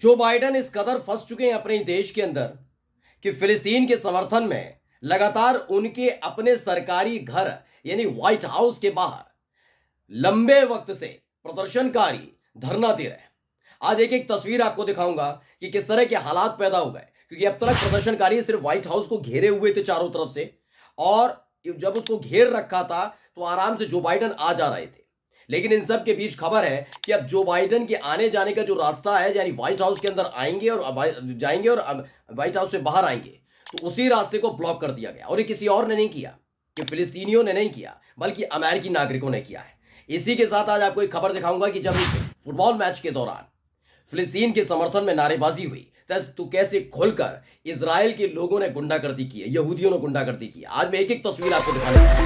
Joe Biden इस कदर फंस चुके हैं अपने देश के अंदर कि फिलिस्तीन के समर्थन में लगातार उनके अपने सरकारी घर यानी व्हाइट हाउस के बाहर लंबे वक्त से प्रदर्शनकारी धरना दे रहे हैं। आज एक एक तस्वीर आपको दिखाऊंगा कि किस तरह के हालात पैदा हो गए, क्योंकि अब तक प्रदर्शनकारी सिर्फ व्हाइट हाउस को घेरे हुए थे चारों तरफ से, और जब उसको घेर रखा था तो आराम से जो बाइडेन आ जा रहे थे। लेकिन इन सब के बीच खबर है कि अब जो बाइडेन के आने जाने का जो रास्ता है, यानी व्हाइट हाउस के अंदर आएंगे और जाएंगे और व्हाइट हाउस से बाहर आएंगे, तो उसी रास्ते को ब्लॉक कर दिया गया। और ये किसी और ने नहीं किया, ये फिलिस्तीनियों ने नहीं किया, बल्कि अमेरिकी नागरिकों ने किया है। इसी के साथ आज आपको एक खबर दिखाऊंगा कि जब फुटबॉल मैच के दौरान फिलिस्तीन के समर्थन में नारेबाजी हुई तो कैसे खुलकर इजराइल के लोगों ने गुंडागर्दी की है, यहूदियों ने गुंडागर्दी की है। आज मैं एक एक तस्वीर आपको दिखाऊंगा।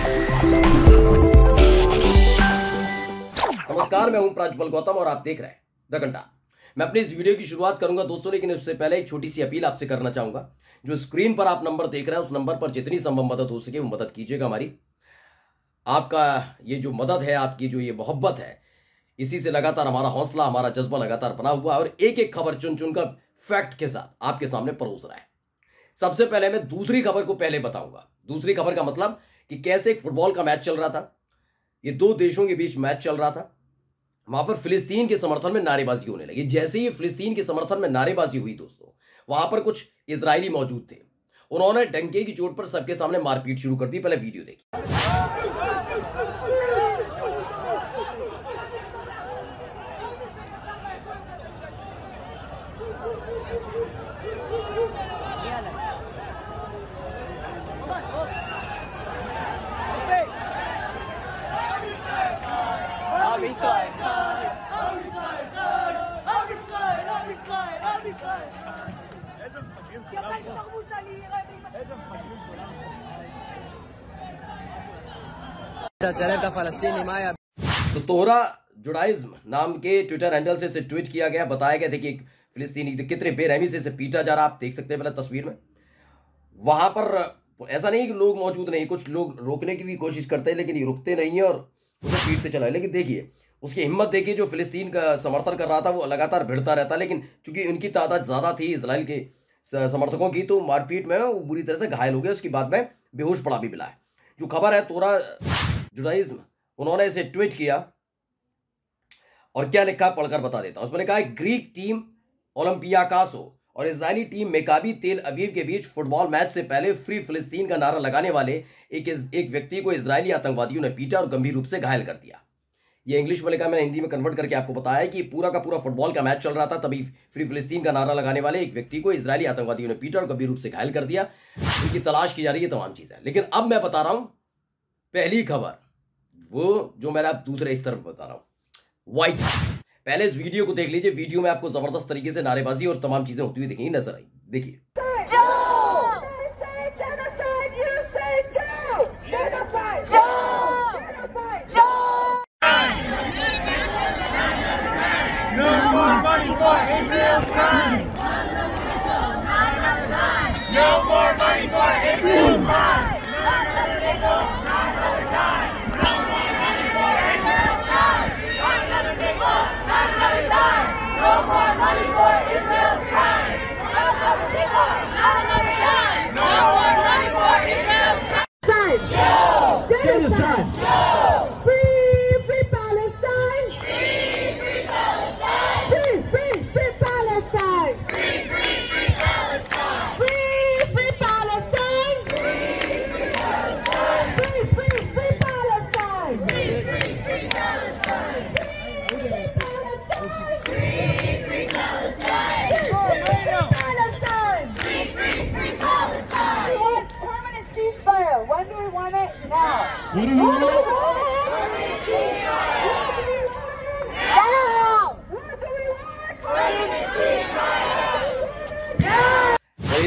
नमस्कार, मैं हूं प्राजपल गौतम और आप देख रहे हैं द घंटा। मैं अपनी इस वीडियो की शुरुआत करूंगा दोस्तों, लेकिन उससे पहले एक छोटी सी अपील आपसे करना चाहूंगा। जो स्क्रीन पर आप नंबर देख रहे हैं, उस नंबर पर जितनी संभव मदद हो सके वो मदद कीजिएगा। हमारी आपका ये जो मदद है, आपकी जो ये मोहब्बत है, इसी से लगातार हमारा हौसला, हमारा जज्बा लगातार बना हुआ है और एक एक खबर चुन चुनकर फैक्ट के साथ आपके सामने परोस रहा है। सबसे पहले मैं दूसरी खबर को पहले बताऊंगा। दूसरी खबर का मतलब कि कैसे एक फुटबॉल का मैच चल रहा था, ये दो देशों के बीच मैच चल रहा था, वहां पर फिलिस्तीन के समर्थन में नारेबाजी होने लगी। जैसे ही फिलिस्तीन के समर्थन में नारेबाजी हुई दोस्तों, वहां पर कुछ इजरायली मौजूद थे, उन्होंने डंके की चोट पर सबके सामने मारपीट शुरू कर दी। पहले वीडियो देखिए। तो तोरा जुडाइज्म नाम के ट्विटर हैंडल से इसे ट्वीट किया गया। बताया गया था कि फिलिस्तीनी कितने बेरहमी से इसे पीटा जा रहा। आप देख सकते हैं पहले तस्वीर में, वहां पर ऐसा नहीं कि लोग मौजूद नहीं, कुछ लोग रोकने की भी कोशिश करते हैं लेकिन ये रुकते नहीं है और उसे पीटते चला है। लेकिन देखिए उसकी हिम्मत, देखिए जो फिलिस्तीन का समर्थन कर रहा था वो लगातार भिड़ता रहता, लेकिन चूंकि उनकी तादाद ज़्यादा थी इसराइल के समर्थकों की, तो मारपीट में वो बुरी तरह से घायल हो गया। उसके बाद में बेहोश पड़ा भी मिला है। जो खबर है तोरा जुडाइज्म, उन्होंने इसे ट्वीट किया और क्या लिखा पढ़कर बता देता हूं। उसमें कहा ग्रीक टीम ओलंपियाकासो और इजरायली टीम मेकाबी तेल अवीव के बीच फुटबॉल मैच से पहले फ्री फिलिस्तीन का नारा लगाने वाले एक व्यक्ति को इजरायली आतंकवादियों ने पीटा और गंभीर रूप से घायल कर दिया। ये इंग्लिश में लिखा, मैंने हिंदी में कन्वर्ट करके आपको बताया कि पूरा का पूरा फुटबॉल का मैच चल रहा था, तभी फ्री फिलिस्तीन का नारा लगाने वाले एक व्यक्ति को इजरायली आतंकवादियों ने पीटा और गंभीर रूप से घायल कर दिया। उनकी तलाश की जा रही है, तमाम चीज़ें। लेकिन अब मैं बता रहा हूं पहली खबर, वो जो मैंने आप दूसरे इस तरफ बता रहा हूं, व्हाइट हाउस। पहले इस वीडियो को देख लीजिए। वीडियो में आपको जबरदस्त तरीके से नारेबाजी और तमाम चीजें होती हुई दिखेंगी, नजर आई। देखिए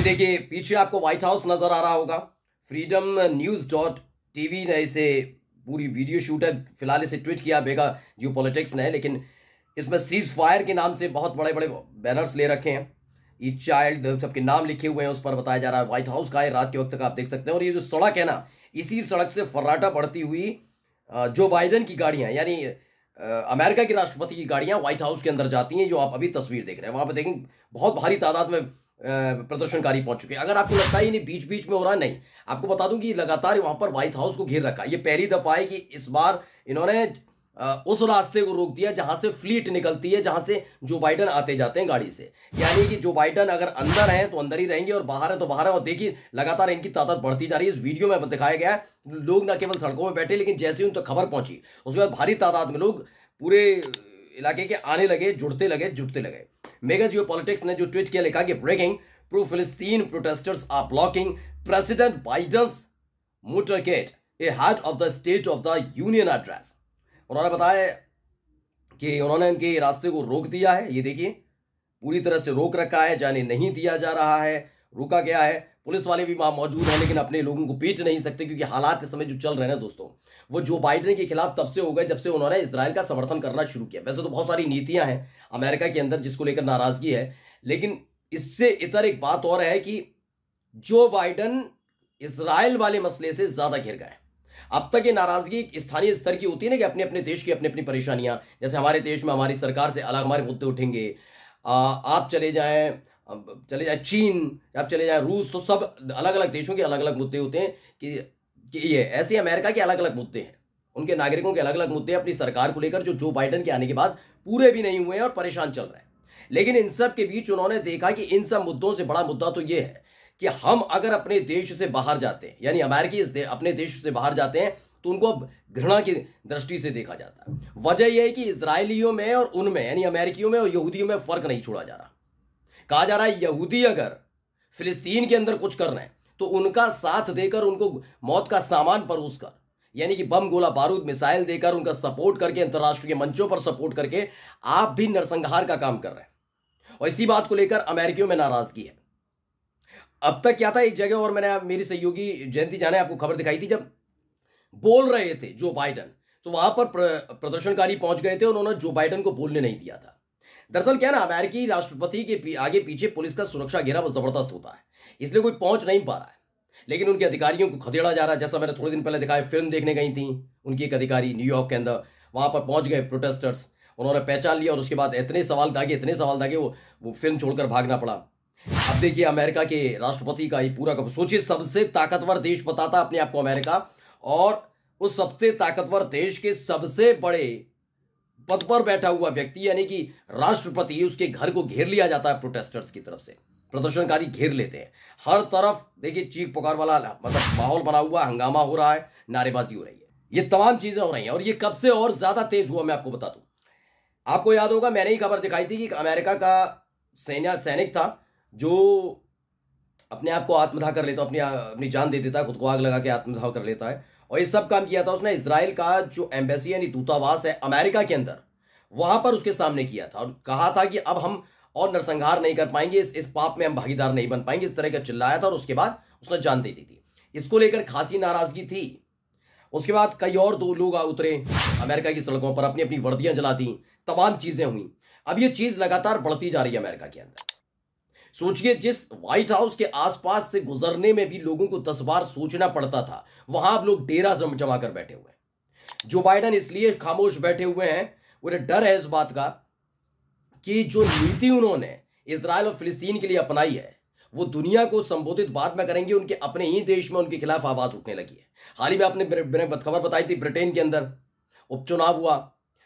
देखिए पीछे आपको व्हाइट हाउस नजर आ रहा होगा। फ्रीडम न्यूज डॉट टीवी ने इसे पूरी वीडियो शूट है, फिलहाल इसे ट्वीट किया बेगा जियो पॉलिटिक्स ने, लेकिन इसमें सीज फायर के नाम से बहुत बड़े बड़े बैनर्स ले रखे हैं। ईच चाइल्ड सबके नाम लिखे हुए हैं, उस पर बताया जा रहा है व्हाइट हाउस का है। रात के वक्त तक आप देख सकते हैं। और ये जो सड़क है ना, इसी सड़क से फर्राटा पड़ती हुई जो बाइडेन की गाड़ियाँ यानी अमेरिका की राष्ट्रपति की गाड़ियां व्हाइट हाउस के अंदर जाती हैं, जो आप अभी तस्वीर देख रहे हैं। वहां पर देखें बहुत भारी तादाद में प्रदर्शनकारी पहुंच चुके हैं। अगर आपको लगता है ये बीच बीच में हो रहा है, नहीं, आपको बता दूं कि लगातार वहां पर व्हाइट हाउस को घेर रखा है। ये पहली दफा है कि इस बार इन्होंने उस रास्ते को रोक दिया जहां से फ्लीट निकलती है, जहां से जो बाइडेन आते जाते हैं गाड़ी से। यानी कि जो बाइडेन अगर अंदर हैं तो अंदर ही रहेंगे और बाहर हैं तो बाहर हैं। और देखिए लगातार इनकी तादाद बढ़ती जा रही है। इस वीडियो में दिखाया गया है लोग ना केवल सड़कों में बैठे, लेकिन जैसे ही उन तक खबर पहुंची उसके बाद भारी तादाद में लोग पूरे इलाके के आने लगे, जुड़ते लगे। मेगा जियो पॉलिटिक्स ने जो ट्वीट किया, लिखा कि ब्रेकिंग, प्रो फिलिस्तीन protesters are blocking president Biden's motorcade ahead of the state of the union address. उन्होंने बताया कि उन्होंने इनके रास्ते को रोक दिया है। ये देखिए पूरी तरह से रोक रखा है, जाने नहीं दिया जा रहा है, रोका गया है। पुलिस वाले भी वहां मौजूद हैं, लेकिन अपने लोगों को पीट नहीं सकते क्योंकि हालात इस समय जो चल रहे हैं दोस्तों, वो जो बाइडेन के खिलाफ तब से हो गए जब से उन्होंने इसराइल का समर्थन करना शुरू किया। वैसे तो बहुत सारी नीतियां हैं अमेरिका के अंदर जिसको लेकर नाराजगी है, लेकिन इससे इतर एक बात और है कि जो बाइडेन इसराइल वाले मसले से ज्यादा घिर गए। अब तक ये नाराजगी स्थानीय स्तर की होती है ना, कि अपने अपने देश की अपनी अपनी परेशानियां, जैसे हमारे देश में हमारी सरकार से अलग हमारे मुद्दे उठेंगे। आप चले जाएं चीन, आप चले जाएं रूस, तो सब अलग अलग देशों के अलग अलग मुद्दे होते हैं कि ये ऐसे अमेरिका के अलग अलग मुद्दे हैं, उनके नागरिकों के अलग अलग मुद्दे अपनी सरकार को लेकर जो बाइडेन के आने के बाद पूरे भी नहीं हुए हैं और परेशान चल रहे हैं। लेकिन इन सब के बीच उन्होंने देखा कि इन सब मुद्दों से बड़ा मुद्दा तो ये है कि हम अगर अपने देश से बाहर जाते हैं, यानी अमेरिकी अपने देश से बाहर जाते हैं तो उनको अब घृणा की दृष्टि से देखा जाता है। वजह यह है कि इजरायलियों में और उनमें, यानी अमेरिकियों में और यहूदियों में फर्क नहीं छोड़ा जा रहा। कहा जा रहा है यहूदी अगर फिलिस्तीन के अंदर कुछ कर रहे हैं तो उनका साथ देकर, उनको मौत का सामान परोस कर, यानी कि बम, गोला बारूद, मिसाइल देकर, उनका सपोर्ट करके, अंतर्राष्ट्रीय मंचों पर सपोर्ट करके आप भी नरसंहार का काम कर रहे हैं। और इसी बात को लेकर अमेरिकियों में नाराजगी है। अब तक क्या था एक जगह, और मेरी सहयोगी जयंती जाने आपको खबर दिखाई थी, जब बोल रहे थे जो बाइडेन तो वहां पर प्रदर्शनकारी पहुंच गए थे, उन्होंने जो बाइडेन को बोलने नहीं दिया था। दरअसल क्या ना, अमेरिकी राष्ट्रपति के आगे पीछे पुलिस का सुरक्षा घेरा बहुत जबरदस्त होता है, इसलिए कोई पहुंच नहीं पा रहा है, लेकिन उनके अधिकारियों को खदेड़ा जा रहा है। जैसा मैंने थोड़े दिन पहले दिखाया, फिल्म देखने गई थी उनकी एक अधिकारी न्यूयॉर्क के अंदर, वहां पर पहुंच गए प्रोटेस्टर्स, उन्होंने पहचान लिया और उसके बाद इतने सवाल दागे वो फिल्म छोड़कर भागना पड़ा। अब देखिए अमेरिका के राष्ट्रपति का ये पूरा कब, सोचिए सबसे ताकतवर देश बताता अपने आप को अमेरिका, और उस सबसे ताकतवर देश के सबसे बड़े पद पर बैठा हुआ व्यक्ति यानी कि राष्ट्रपति, उसके घर को घेर लिया जाता है प्रोटेस्टर्स की तरफ से। प्रदर्शनकारी घेर लेते हैं, हर तरफ देखिए चीख पुकार वाला मतलब माहौल बना हुआ, हंगामा हो रहा है, नारेबाजी हो रही है, ये तमाम चीजें हो रही हैं। और ये कब से और ज्यादा तेज हुआ मैं आपको बता दूं। आपको याद होगा मैंने ही खबर दिखाई थी कि अमेरिका का सैनिक था जो अपने आप को आत्मदाह कर लेता, अपनी जान दे देता है, खुद को आग लगा के आत्मदाह कर लेता है। और ये सब काम किया था उसने इजराइल का जो एम्बेसी यानी दूतावास है अमेरिका के अंदर, वहां पर उसके सामने किया था और कहा था कि अब हम और नरसंहार नहीं कर पाएंगे, इस पाप में हम भागीदार नहीं बन पाएंगे, इस तरह का चिल्लाया था। और उसके बाद उसने जान दे दी थी। इसको लेकर खासी नाराजगी थी। उसके बाद कई और दो लोग उतरे अमेरिका की सड़कों पर, अपनी अपनी वर्दियां जला दी, तमाम चीजें हुई। अब ये चीज लगातार बढ़ती जा रही है अमेरिका के अंदर। सोचिए जिस व्हाइट हाउस के आसपास से गुजरने में भी लोगों को 10 बार सोचना पड़ता था, वहां अब लोग डेरा जमा कर बैठे हुए हैं। जो बाइडेन इसलिए खामोश बैठे हुए हैं, उन्हें डर है इस बात का कि जो नीति उन्होंने इजराइल और फिलिस्तीन के लिए अपनाई है वो दुनिया को संबोधित बाद में करेंगे, उनके अपने ही देश में उनके खिलाफ आवाज उठने लगी है। हाल ही में आपने खबर बताई थी ब्रिटेन के अंदर उपचुनाव हुआ,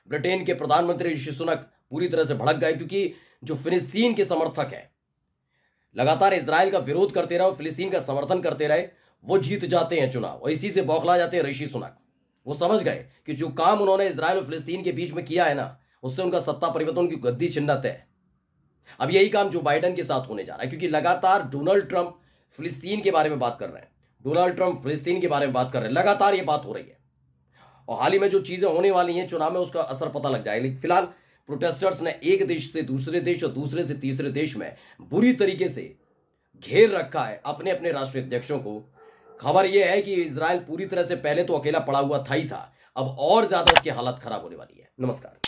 ब्रिटेन के प्रधानमंत्री ऋषि सुनक पूरी तरह से भड़क गए क्योंकि जो फिलिस्तीन के समर्थक हैं लगातार इजराइल का विरोध करते रहे और फिलिस्तीन का समर्थन करते रहे, वो जीत जाते हैं चुनाव और इसी से बौखला जाते हैं ऋषि सुनक। वो समझ गए कि जो काम उन्होंने इजराइल और फिलिस्तीन के बीच में किया है ना, उससे उनका सत्ता परिवर्तन, उनकी गद्दी छिन्नत है। अब यही काम जो बाइडेन के साथ होने जा रहा है, क्योंकि लगातार डोनाल्ड ट्रंप फिलिस्तीन के बारे में बात कर रहे हैं, डोनाल्ड ट्रंप फिलिस्तीन के बारे में बात कर रहे हैं, लगातार ये बात हो रही है। और हाल ही में जो चीजें होने वाली हैं चुनाव में, उसका असर पता लग जाएगा। लेकिन फिलहाल प्रोटेस्टर्स ने एक देश से दूसरे देश और दूसरे से तीसरे देश में बुरी तरीके से घेर रखा है अपने अपने राष्ट्रीय अध्यक्षों को। खबर यह है कि इजराइल पूरी तरह से पहले तो अकेला पड़ा हुआ था ही था, अब और ज्यादा उसकी हालत खराब होने वाली है। नमस्कार।